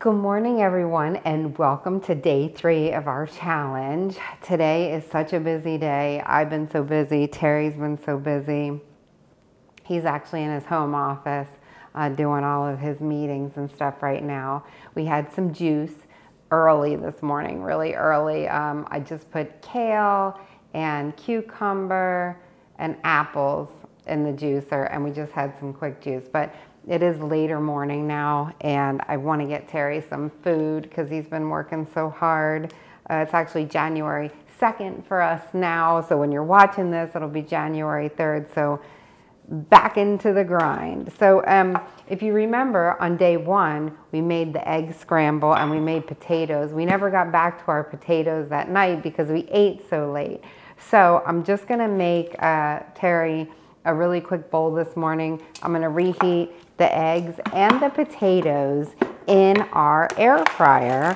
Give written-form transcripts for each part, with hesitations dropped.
Good morning, everyone, and welcome to day 3 of our challenge. Today is such a busy day. I've been so busy. Terry's been so busy. He's actually in his home office doing all of his meetings and stuff right now. We had some juice early this morning, really early. I just put kale and cucumber and apples in the juicer, and we just had some quick juice. But it is later morning now, and I want to get Terry some food because he's been working so hard. It's actually January 2nd for us now, so when you're watching this, it'll be January 3rd, so back into the grind. So if you remember, on day 1, we made the egg scramble and we made potatoes. We never got back to our potatoes that night because we ate so late. So I'm just going to make Terry a really quick bowl this morning. I'm going to reheat the eggs and the potatoes in our air fryer.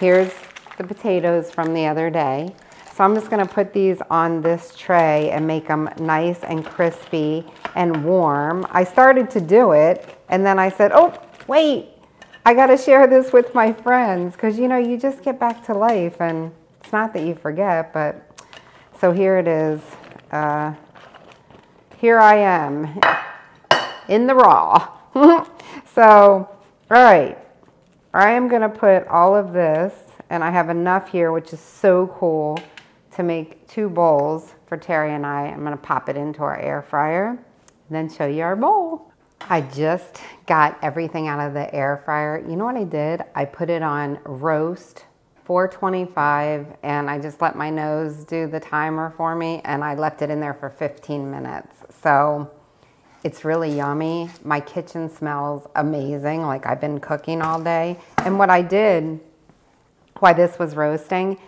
Here's the potatoes from the other day. So I'm just going to put these on this tray and make them nice and crispy and warm. I started to do it, and then I said, oh, wait, I got to share this with my friends, because, you know, you just get back to life, and it's not that you forget, but so here it is. Here I am in the raw. So, all right, I am going to put all of this, and I have enough here, which is so cool, to make 2 bowls for Terry and I. I'm going to pop it into our air fryer and then show you our bowl. I just got everything out of the air fryer. You know what I did? I put it on roast 425, and I just let my nose do the timer for me, and I left it in there for 15 minutes. So it's really yummy. My kitchen smells amazing, like I've been cooking all day. And what I did, why this was roasting,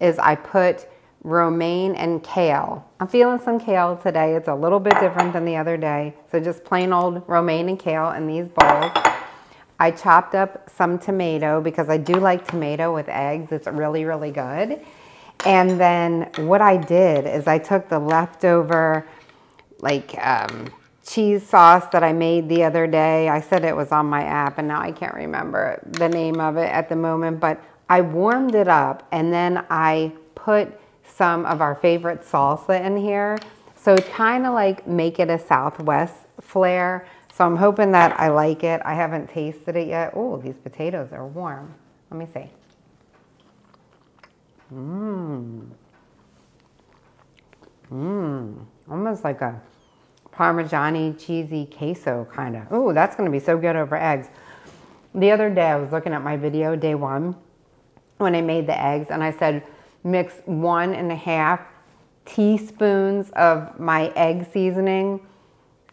is I put romaine and kale. I'm feeling some kale today. It's a little bit different than the other day. So just plain old romaine and kale in these bowls. I chopped up some tomato because I do like tomato with eggs. It's really, really good. And then what I did is I took the leftover like cheese sauce that I made the other day. I said it was on my app, and now I can't remember the name of it at the moment, but I warmed it up, and then I put some of our favorite salsa in here. So kind of like make it a Southwest flair. So I'm hoping that I like it. I haven't tasted it yet. Oh, these potatoes are warm. Let me see. Mmm. Mmm. Almost like a Parmigiani cheesy queso kind of. Oh, that's going to be so good over eggs. The other day I was looking at my video, day 1, when I made the eggs, and I said mix 1.5 teaspoons of my egg seasoning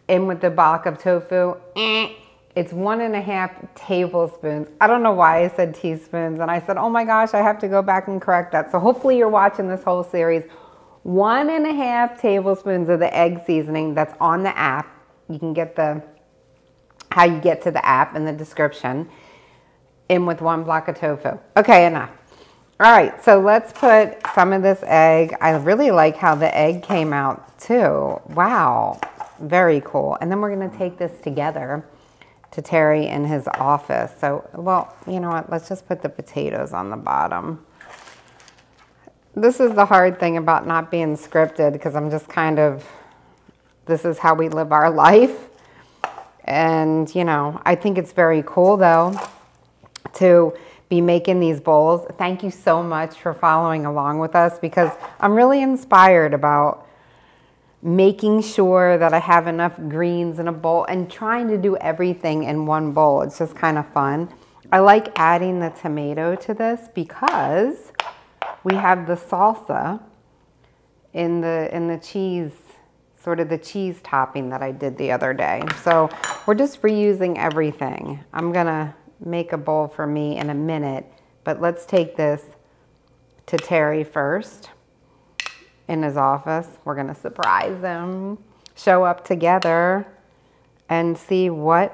in with the block of tofu. It's 1.5 tablespoons. I don't know why I said teaspoons, and I said, oh my gosh, I have to go back and correct that. So hopefully you're watching this whole series. 1.5 tablespoons of the egg seasoning that's on the app. You can get the how you get to the app in the description, in with 1 block of tofu. Okay, enough. All right, so let's put some of this egg. I really like how the egg came out too. Wow. Very cool. And then we're going to take this together to Terry in his office. So, well, you know what? Let's just put the potatoes on the bottom. This is the hard thing about not being scripted, because I'm just kind of, this is how we live our life. And, you know, I think it's very cool, though, to be making these bowls. Thank you so much for following along with us, because I'm really inspired about making sure that I have enough greens in a bowl and trying to do everything in 1 bowl. It's just kind of fun. I like adding the tomato to this because we have the salsa in the cheese, sort of the cheese topping that I did the other day. So we're just reusing everything. I'm gonna make a bowl for me in a minute, but let's take this to Terry first in his office. We're going to surprise him, show up together, and see what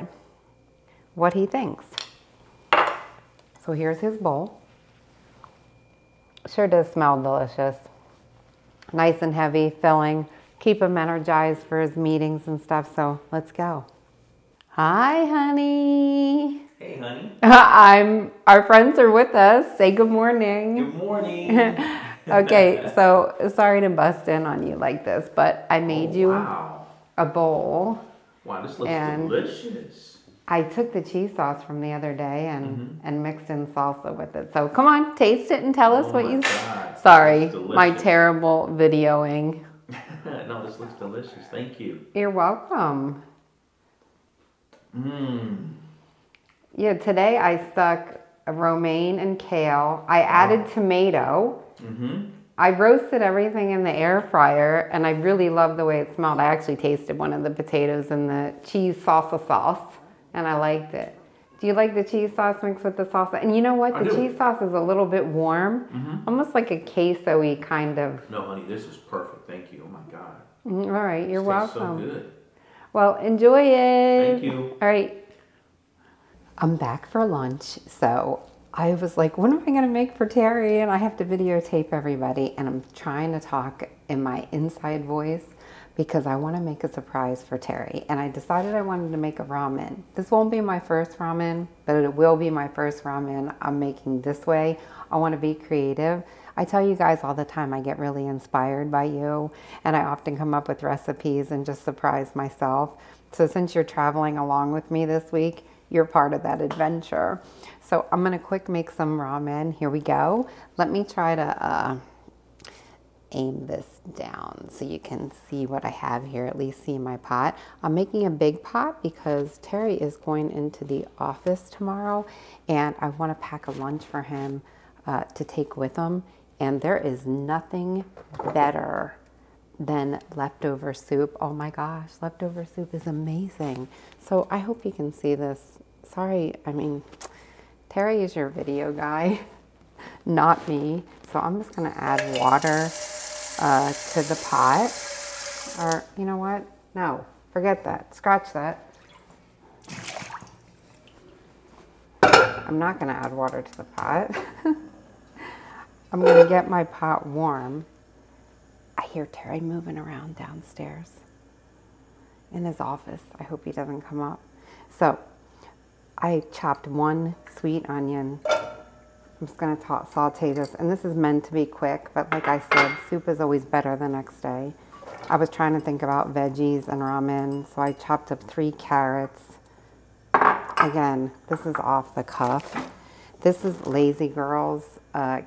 he thinks. So here's his bowl. Sure does smell delicious. Nice and heavy, filling. Keep him energized for his meetings and stuff, so let's go. Hi, honey. Hey, honey. Our friends are with us. Say good morning. Good morning. Okay, so sorry to bust in on you like this, but I made you a bowl. Wow, this looks delicious. I took the cheese sauce from the other day and mixed in salsa with it. So come on, taste it and tell us what you... God. Sorry, my terrible videoing. No, this looks delicious. Thank you. You're welcome. Mmm. Yeah, today I stuck a romaine and kale. I added tomato. I roasted everything in the air fryer, and I really love the way it smelled. I actually tasted one of the potatoes in the cheese salsa sauce, and I liked it. Do you like the cheese sauce mixed with the salsa? And you know what? The cheese sauce is a little bit warm, almost like a queso-y kind of. No, honey, this is perfect. Thank you. Oh, my God. All right. You're welcome. This tastes so good. Well, enjoy it. Thank you. All right. I'm back for lunch, so I was like, what am I going to make for Terry? And I have to videotape everybody, and I'm trying to talk in my inside voice because I want to make a surprise for Terry. And I decided I wanted to make a ramen. This won't be my first ramen, but it will be my first ramen I'm making this way. I want to be creative. I tell you guys all the time, I get really inspired by you, and I often come up with recipes and just surprise myself. So since you're traveling along with me this week, you're part of that adventure. So I'm gonna quick make some ramen. Here we go. Let me try to aim this down so you can see what I have here, at least see my pot. I'm making a big pot because Terry is going into the office tomorrow, and I wanna pack a lunch for him to take with him. And there is nothing better than leftover soup. Oh my gosh, leftover soup is amazing. So I hope you can see this. Sorry, I mean, Terry is your video guy, not me. So I'm just gonna add water to the pot. Or you know what? No, forget that, scratch that. I'm not gonna add water to the pot. I'm gonna get my pot warm. I hear Terry moving around downstairs in his office. I hope he doesn't come up. So I chopped one sweet onion. I'm just going to saute this. And this is meant to be quick, but like I said, soup is always better the next day. I was trying to think about veggies and ramen, so I chopped up 3 carrots. Again, this is off the cuff. This is Lazy Girl's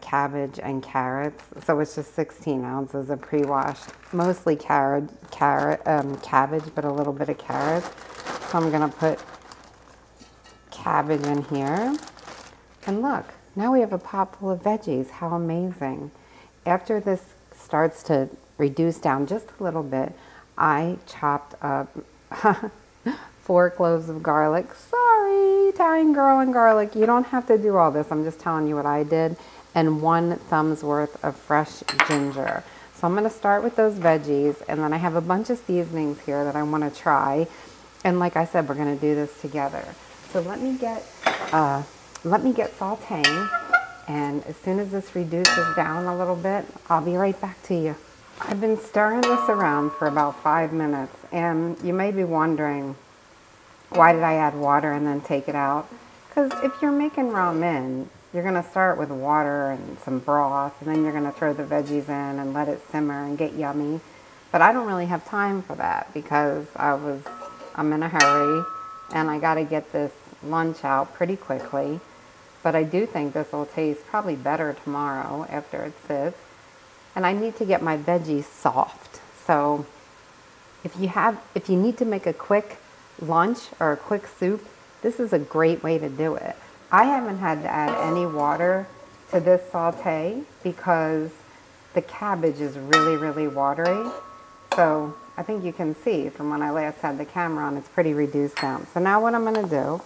cabbage and carrots. So it's just 16 ounces of pre-washed, mostly cabbage, but a little bit of carrots. So I'm gonna put cabbage in here. And look, now we have a pot full of veggies. How amazing. After this starts to reduce down just a little bit, I chopped up 4 cloves of garlic. Sorry, Italian girl and garlic. You don't have to do all this. I'm just telling you what I did. And 1 thumb's worth of fresh ginger. So I'm going to start with those veggies. And then I have a bunch of seasonings here that I want to try. And like I said, we're going to do this together. So let me get sauteing. And as soon as this reduces down a little bit, I'll be right back to you. I've been stirring this around for about 5 minutes. And you may be wondering, why did I add water and then take it out? Because if you're making ramen, you're going to start with water and some broth, and then you're going to throw the veggies in and let it simmer and get yummy. But I don't really have time for that because I'm in a hurry, and I got to get this lunch out pretty quickly. But I do think this will taste probably better tomorrow after it sits. And I need to get my veggies soft. So if you need to make a quick lunch or a quick soup, this is a great way to do it. I haven't had to add any water to this saute because the cabbage is really, really watery. So I think you can see from when I last had the camera on, it's pretty reduced down. So now what I'm going to do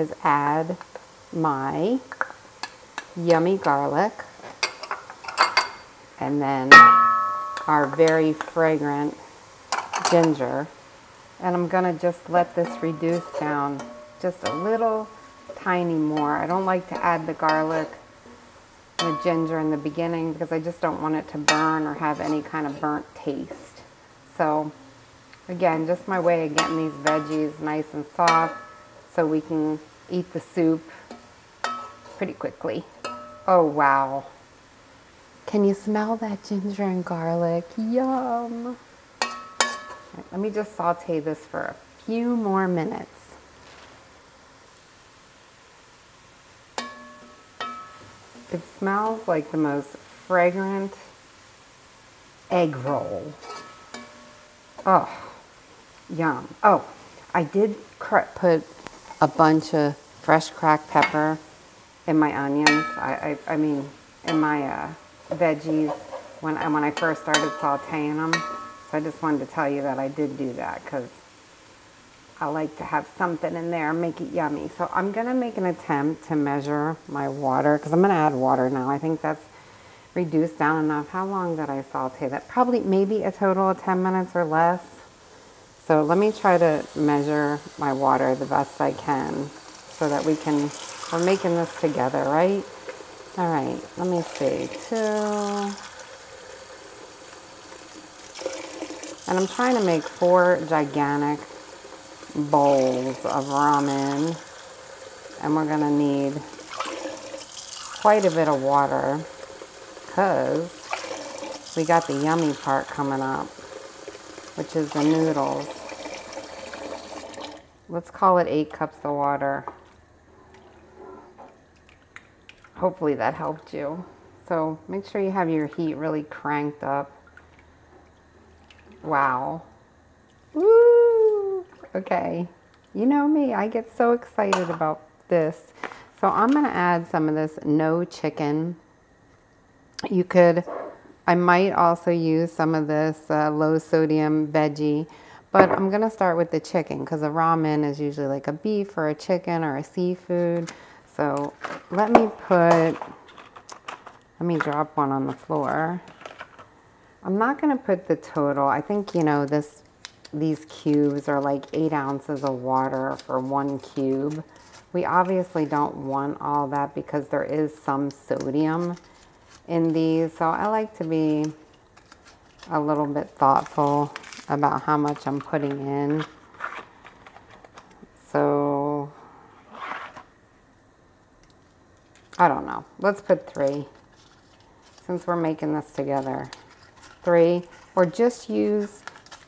is add my yummy garlic and then our very fragrant ginger. And I'm gonna just let this reduce down just a little tiny more. I don't like to add the garlic and the ginger in the beginning because I just don't want it to burn or have any kind of burnt taste. So again, just my way of getting these veggies nice and soft so we can eat the soup pretty quickly. Oh, wow. Can you smell that ginger and garlic? Yum. Right, let me just saute this for a few more minutes. It smells like the most fragrant egg roll. Oh, yum. Oh, I did put a bunch of fresh cracked pepper in my onions. I mean, in my veggies when I first started sauteing them. So I just wanted to tell you that I did do that because I like to have something in there, make it yummy. So I'm going to make an attempt to measure my water because I'm going to add water now. I think that's reduced down enough. How long did I saute that? Probably maybe a total of 10 minutes or less. So let me try to measure my water the best I can so that we're making this together, right? All right, let me see, 2. And I'm trying to make 4 gigantic bowls of ramen, and we're gonna need quite a bit of water because we got the yummy part coming up, which is the noodles. Let's call it 8 cups of water. Hopefully that helped you. So make sure you have your heat really cranked up. Wow. Woo! Okay. You know me, I get so excited about this. So I'm gonna add some of this no chicken. I might also use some of this low sodium veggie, but I'm gonna start with the chicken because a ramen is usually like a beef or a chicken or a seafood. So let me drop one on the floor. I'm not gonna put the total. I think, you know, these cubes are like 8 ounces of water for 1 cube. We obviously don't want all that because there is some sodium in these. So I like to be a little bit thoughtful about how much I'm putting in. So I don't know. Let's put 3 since we're making this together. 3, or just use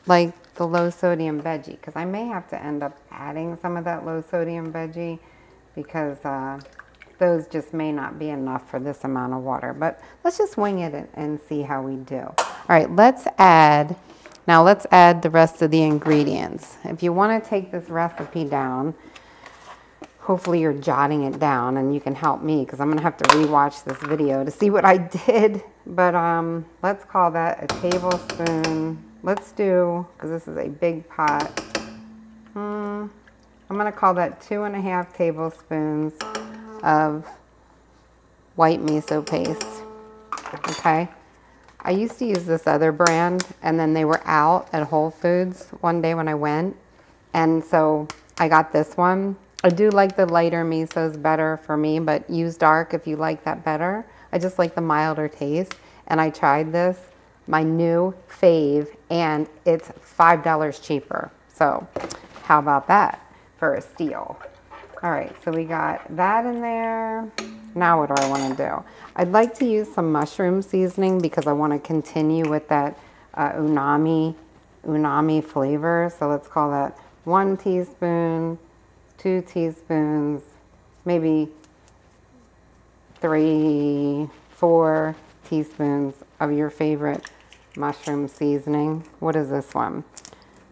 like the low sodium veggie because I may have to end up adding some of that low sodium veggie because those just may not be enough for this amount of water. But let's just wing it and see how we do. All right, let's add the rest of the ingredients. If you want to take this recipe down, hopefully you're jotting it down and you can help me because I'm going to have to rewatch this video to see what I did. But let's call that a tablespoon. Let's do, because this is a big pot, I'm going to call that 2.5 tablespoons of white miso paste. Okay. I used to use this other brand and then they were out at Whole Foods one day when I went. And so I got this one. I do like the lighter misos better for me, but use dark if you like that better. I just like the milder taste. And I tried this, my new fave, and it's $5 cheaper. So how about that for a steal? All right, so we got that in there. Now what do I want to do? I'd like to use some mushroom seasoning because I want to continue with that umami flavor. So let's call that 1 teaspoon. 2 teaspoons, maybe 3, 4 teaspoons of your favorite mushroom seasoning. What is this one?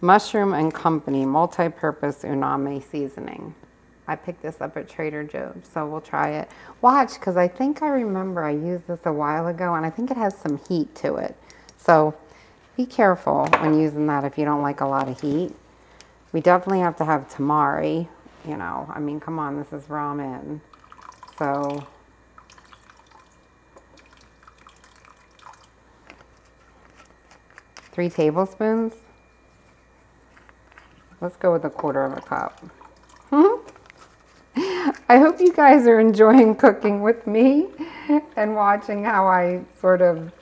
Mushroom and Company multi-purpose umami seasoning. I picked this up at Trader Joe's, so we'll try it. Watch, because I think I remember I used this a while ago and I think it has some heat to it. So be careful when using that if you don't like a lot of heat. We definitely have to have tamari. You know, I mean, come on, this is ramen. So, three tablespoons. Let's go with 1/4 cup. I hope you guys are enjoying cooking with me and watching how I sort of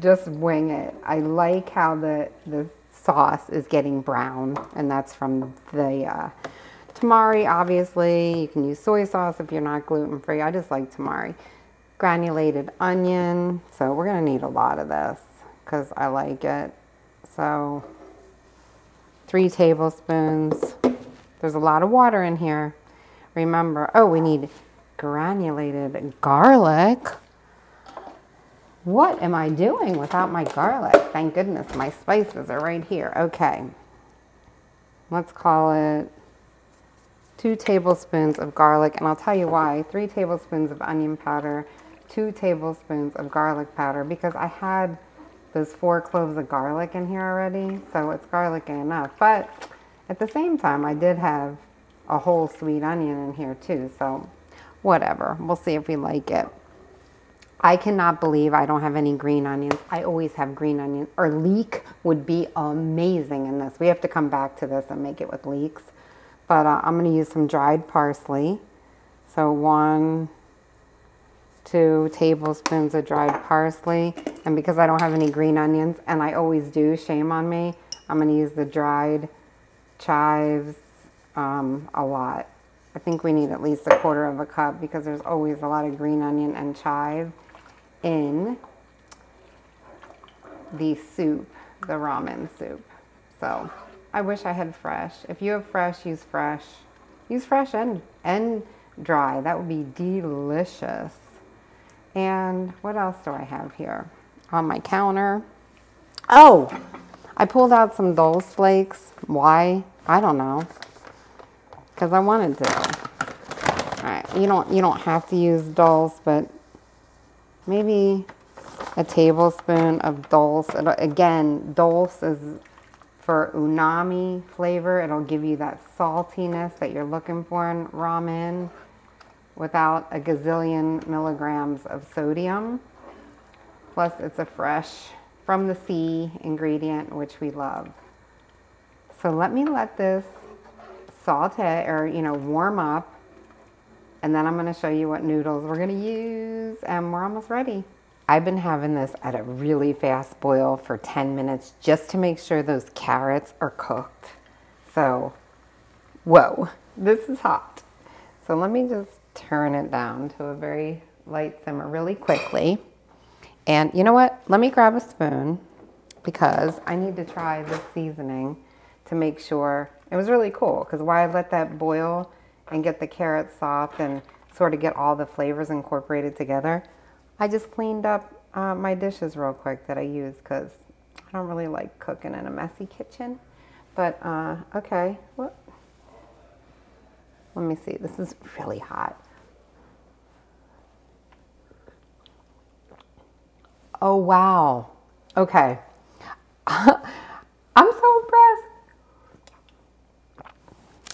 just wing it. I like how the sauce is getting brown, and that's from the tamari, obviously. You can use soy sauce if you're not gluten-free. I just like tamari. Granulated onion. So we're going to need a lot of this because I like it. So 3 tablespoons. There's a lot of water in here. Remember, oh, we need granulated garlic. What am I doing without my garlic? Thank goodness my spices are right here. Okay. Let's call it 2 tablespoons of garlic, and I'll tell you why. 3 tablespoons of onion powder, 2 tablespoons of garlic powder, because I had those 4 cloves of garlic in here already, so it's garlicky enough. But at the same time, I did have a whole sweet onion in here too, so whatever. We'll see if we like it. I cannot believe I don't have any green onions. I always have green onions, or leek would be amazing in this. We have to come back to this and make it with leeks. But I'm going to use some dried parsley. So 1, 2 tablespoons of dried parsley. And because I don't have any green onions, and I always do, shame on me, I'm going to use the dried chives a lot. I think we need at least 1/4 cup because there's always a lot of green onion and chive in the soup, the ramen soup. So I wish I had fresh. If you have fresh, use fresh. Use fresh and dry. That would be delicious. And what else do I have here on my counter? Oh, I pulled out some dulse flakes. Why? I don't know. Because I wanted to. All right, you don't have to use dulse, but maybe 1 tablespoon of dulse. Again, dulse is for umami flavor. It'll give you that saltiness that you're looking for in ramen without a gazillion milligrams of sodium. Plus, it's a fresh, from the sea ingredient, which we love. So let this saute, or warm up, and then I'm going to show you what noodles we're going to use, and we're almost ready. I've been having this at a really fast boil for 10 minutes just to make sure those carrots are cooked. So whoa, this is hot. So let me just turn it down to a very light simmer really quickly. And you know what, let me grab a spoon because I need to try this seasoning to make sure. It was really cool because while I let that boil and get the carrots soft and sort of get all the flavors incorporated together, I just cleaned up my dishes real quick that I used because I don't really like cooking in a messy kitchen. But okay, well, let me see. This is really hot. Oh, wow. Okay. I'm so impressed.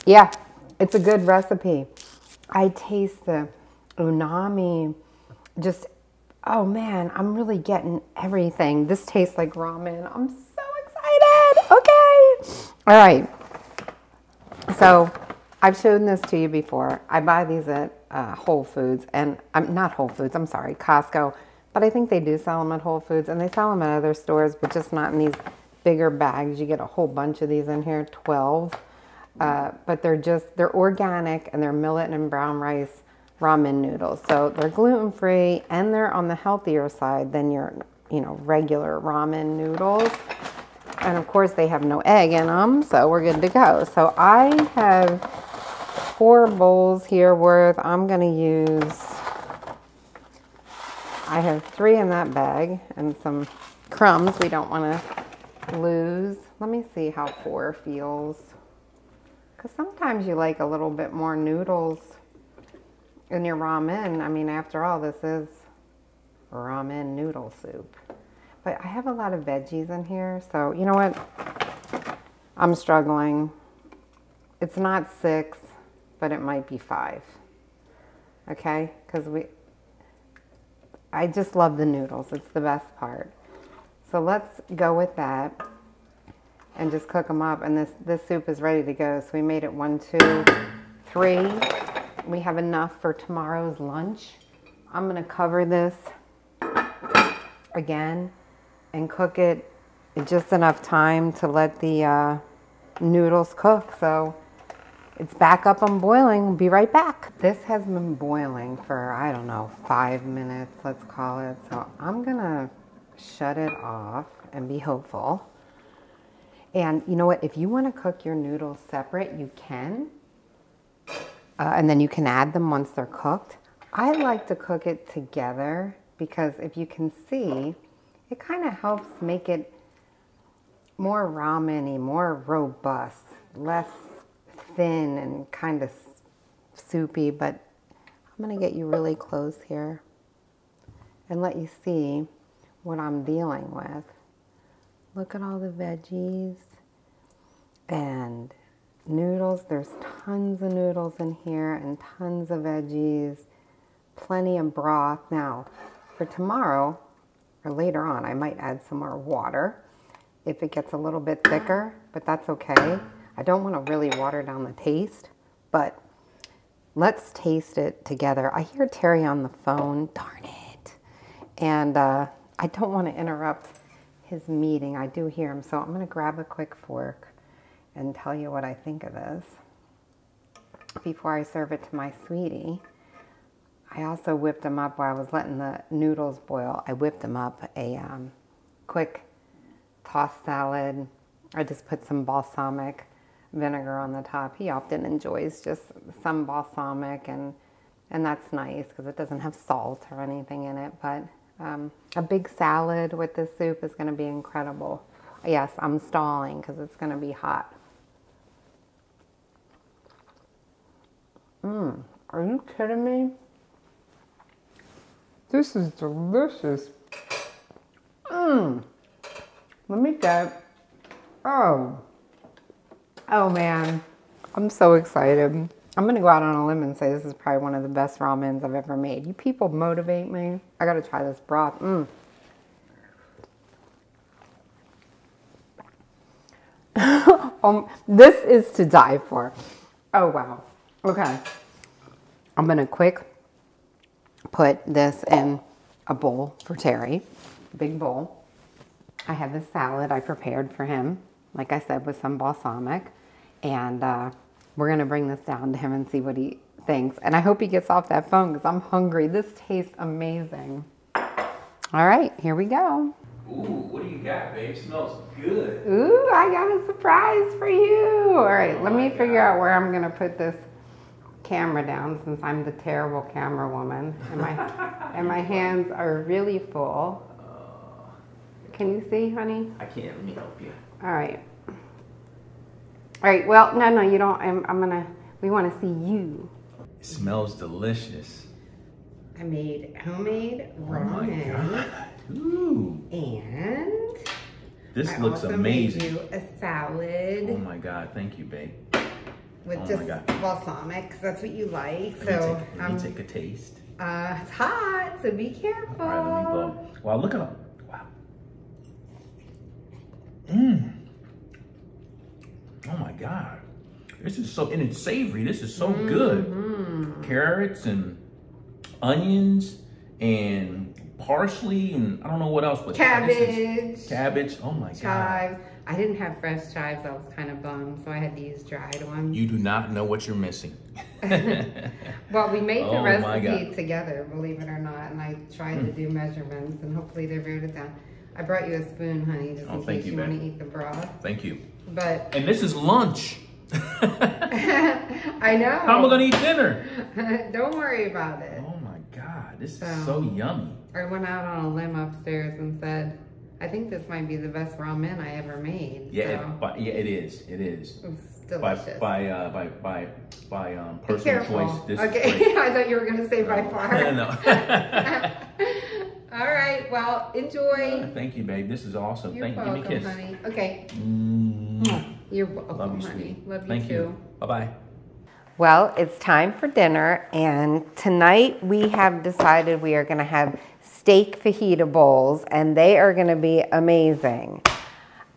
Yeah, it's a good recipe. I taste the umami. Just, oh man, I'm really getting everything. This tastes like ramen. I'm so excited. Okay. All right. So I've shown this to you before. I buy these at Whole Foods, and I'm not Whole Foods, I'm sorry, Costco. But I think they do sell them at Whole Foods, and they sell them at other stores, but just not in these bigger bags. You get a whole bunch of these in here, 12. But they're organic, and they're millet and brown rice ramen noodles. So they're gluten-free, and they're on the healthier side than your, regular ramen noodles. And of course they have no egg in them, so we're good to go. So I have 4 bowls here worth. I'm going to use, I have 3 in that bag and some crumbs we don't want to lose. Let me see how 4 feels. Because sometimes you like a little bit more noodles in your ramen. I mean, after all, this is ramen noodle soup. But I have a lot of veggies in here, so you know what? I'm struggling. It's not 6, but it might be 5. Okay? Because I just love the noodles. It's the best part. So let's go with that and just cook them up, and this soup is ready to go. So we made it 1, 2, 3. We have enough for tomorrow's lunch. I'm gonna cover this again and cook it just enough time to let the noodles cook. So It's back up on boiling. We'll be right back. This has been boiling for, I don't know, 5 minutes, let's call it. So I'm gonna shut it off and be hopeful. And you know what? If you want to cook your noodles separate, you can. And then you can add them once they're cooked. I like to cook it together because if you can see, it kind of helps make it more ramen-y, more robust, less thin and kind of soupy. But I'm going to get you really close here and let you see what I'm dealing with. Look at all the veggies and noodles. There's tons of noodles in here and tons of veggies, plenty of broth. Now, for tomorrow or later on, I might add some more water if it gets a little bit thicker, but that's okay. I don't want to really water down the taste, but let's taste it together. I hear Terry on the phone, darn it. And I don't want to interrupt his meeting. I do hear him, so I'm gonna grab a quick fork and tell you what I think of this before I serve it to my sweetie. I also whipped them up while I was letting the noodles boil. I whipped them up a quick tossed salad. I just put some balsamic vinegar on the top. He often enjoys just some balsamic, and that's nice because it doesn't have salt or anything in it, but a big salad with this soup is going to be incredible. Yes, I'm stalling because it's going to be hot. Are you kidding me? This is delicious. Let me get, oh man, I'm so excited. I'm going to go out on a limb and say this is probably one of the best ramens I've ever made. You people motivate me. I got to try this broth. This is to die for. Oh, wow. Okay. I'm going to quick put this in a bowl for Terry. Big bowl. I have this salad I prepared for him, like I said, with some balsamic. And, we're going to bring this down to him and see what he thinks. And I hope he gets off that phone because I'm hungry. This tastes amazing. All right, here we go. Ooh, what do you got, babe? Smells good. Ooh, I got a surprise for you. All right, let me figure out where I'm going to put this camera down since I'm the terrible camera woman. And my hands are really full. Can you see, honey? I can't. Let me help you. All right. All right, well, no, you don't, we want to see you. It smells delicious. I made homemade ramen. Oh my God. Ooh. And this looks amazing. I also made you a salad. Oh my God, thank you, babe. With just balsamic, because that's what you like. So let me take a taste. It's hot, so be careful. All right, let me blow. Wow, look at them. Wow. Oh my God, this is so, and it's savory. This is so good. Carrots and onions and parsley and I don't know what else, but cabbage. Cabbage, oh my God. Chives. I didn't have fresh chives, I was kind of bummed, so I had to use dried ones. You do not know what you're missing. Well, we made the recipe together, believe it or not, and I tried to do measurements and hopefully they wrote it down. I brought you a spoon, honey, just in case you want to eat the broth. Thank you. But and this is lunch. I know. How am I going to eat dinner? Don't worry about it. Oh my God, this is so yummy. I went out on a limb upstairs and said, I think this might be the best ramen I ever made. Yeah, so. It is. It's delicious. By personal choice. This okay, I thought you were going to say by far. No. All right, well, enjoy. Thank you, babe. This is awesome. You're welcome, give me a kiss. Honey. Okay. You're welcome, love you, honey. Sweetie. Love you, too. Bye-bye. Well, it's time for dinner, and tonight we have decided we are going to have steak fajita bowls, and they are going to be amazing.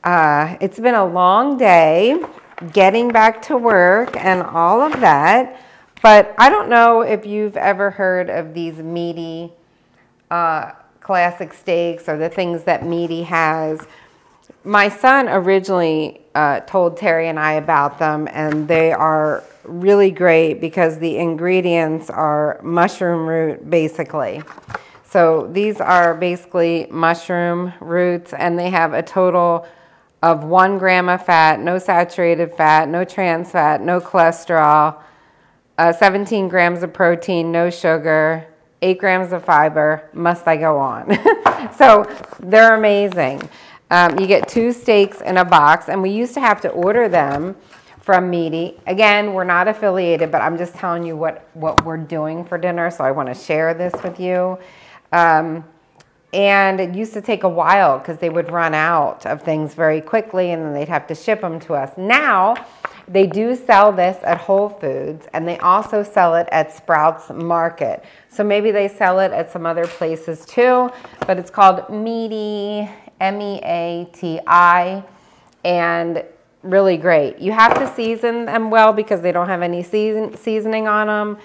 It's been a long day getting back to work and all of that, but I don't know if you've ever heard of these meaty classic steaks or the things that Meati has. My son originally told Terry and I about them, and they are really great because the ingredients are mushroom root basically. So these are basically mushroom roots, and they have a total of 1 gram of fat, no saturated fat, no trans fat, no cholesterol, 17 grams of protein, no sugar, 8 grams of fiber, must I go on? So they're amazing. You get 2 steaks in a box, and we used to have to order them from Meati. Again, we're not affiliated, but I'm just telling you what we're doing for dinner, so I want to share this with you. And it used to take a while because they would run out of things very quickly, and then they'd have to ship them to us. Now, they do sell this at Whole Foods, and they also sell it at Sprouts Market. So maybe they sell it at some other places too, but it's called Meati, M-E-A-T-I, and really great. You have to season them well because they don't have any seasoning on them,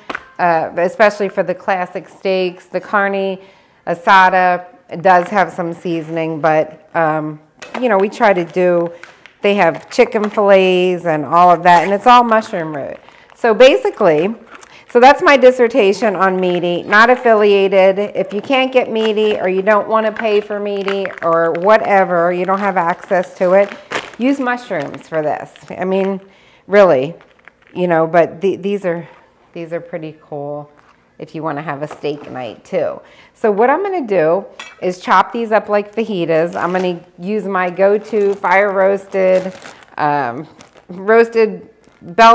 especially for the classic steaks. The carne asada does have some seasoning, but you know, we try to do, they have chicken fillets and all of that, and it's all mushroom root. So basically, so that's my dissertation on Meati, not affiliated. If you can't get Meati, or you don't want to pay for Meati, or whatever, you don't have access to it, use mushrooms for this. I mean, really, you know, but these are pretty cool if you want to have a steak night too. So what I'm going to do is chop these up like fajitas. I'm going to use my go-to fire roasted, bell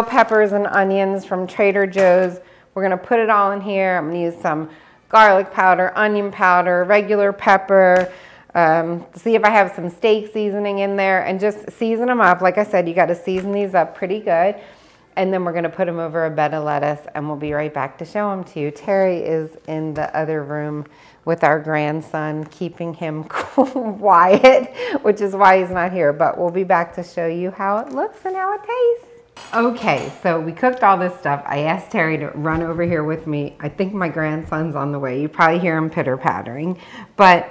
peppers and onions from Trader Joe's. We're going to put it all in here. I'm going to use some garlic powder, onion powder, regular pepper, see if I have some steak seasoning in there, and just season them up. Like I said, you got to season these up pretty good. And then we're going to put them over a bed of lettuce, and we'll be right back to show them to you. Terry is in the other room with our grandson, keeping him quiet, which is why he's not here. But we'll be back to show you how it looks and how it tastes. Okay, so we cooked all this stuff. I asked Terry to run over here with me. I think my grandson's on the way. You probably hear him pitter-pattering. But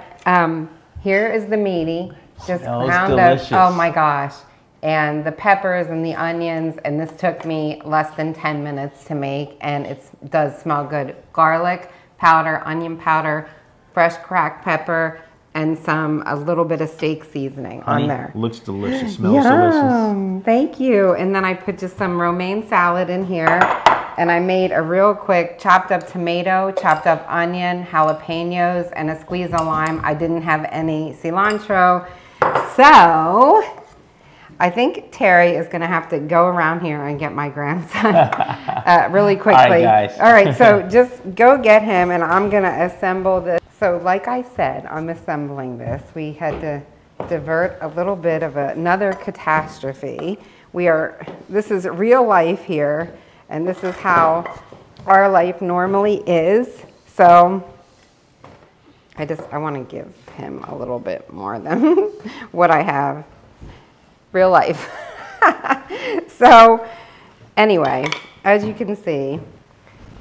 here is the Meati. Just ground up. Oh, my gosh. And the peppers and the onions, and this took me less than 10 minutes to make, and it does smell good. Garlic powder, onion powder, fresh cracked pepper, and a little bit of steak seasoning on there. Looks delicious, smells delicious. Thank you. And then I put just some romaine salad in here, and I made a real quick chopped up tomato, chopped up onion, jalapenos, and a squeeze of lime. I didn't have any cilantro, so I think Terry is going to have to go around here and get my grandson really quickly. Hi, guys. All right, so just go get him, and I'm going to assemble this. So like I said, I'm assembling this. We had to divert a little bit of another catastrophe. This is real life here, and this is how our life normally is. So I want to give him a little bit more than what I have. Real life. So anyway, as you can see,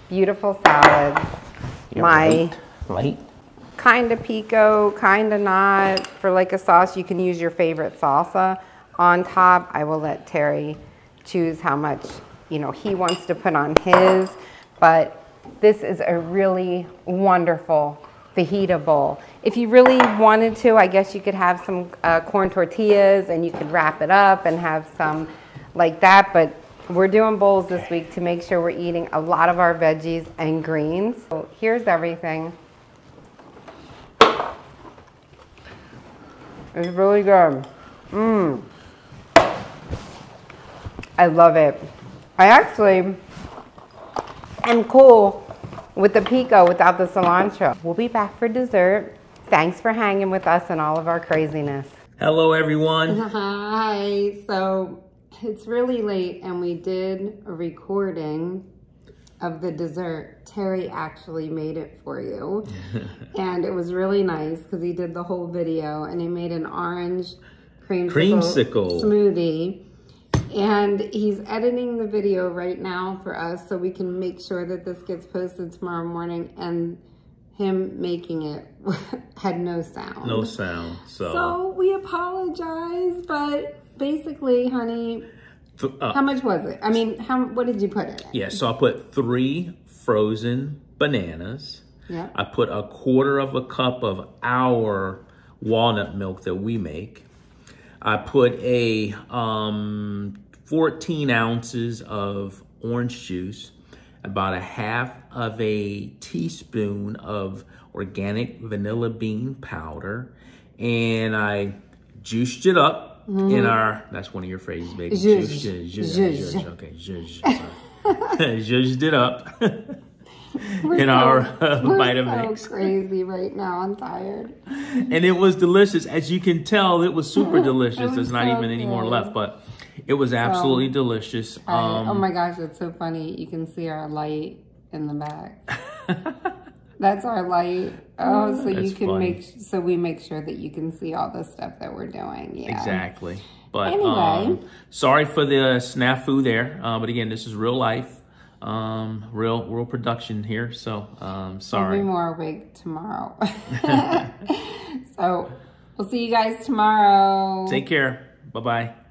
beautiful salad. My light, kind of pico, kind of not. For like a sauce, you can use your favorite salsa on top. I will let Terry choose how much, you know, he wants to put on his, but this is a really wonderful fajita bowl. If you really wanted to, I guess you could have some corn tortillas, and you could wrap it up and have some like that, but we're doing bowls this week to make sure we're eating a lot of our veggies and greens. So here's everything. It's really good. I love it. I actually am cool with the pico without the cilantro. We'll be back for dessert. Thanks for hanging with us and all of our craziness. Hello, everyone. Hi. So it's really late, and we did a recording of the dessert. Terry actually made it for you. And it was really nice because he did the whole video, and he made an orange creamsicle smoothie. And he's editing the video right now for us so we can make sure that this gets posted tomorrow morning, and him making it had no sound. No sound. So we apologize, but basically, honey, How much was it? I mean, what did you put in it? Yeah, so I put 3 frozen bananas. Yeah. I put 1/4 cup of our walnut milk that we make. I put 14 ounces of orange juice, about 1/2 teaspoon of organic vanilla bean powder, and I juiced it up in our, that's one of your phrases, baby. Juiced. Okay, juiced. Juiced it up in our Vitamix. I'm so crazy right now. I'm tired. And it was delicious. As you can tell, it was super delicious. There's not even any more left, but it was absolutely delicious. Oh my gosh, it's so funny. You can see our light in the back. That's our light. Oh, so you can we make sure that you can see all the stuff that we're doing. Yeah, exactly. But anyway, sorry for the snafu there. But again, this is real life, real production here. So, sorry. We'll be more awake tomorrow. So we'll see you guys tomorrow. Take care. Bye bye.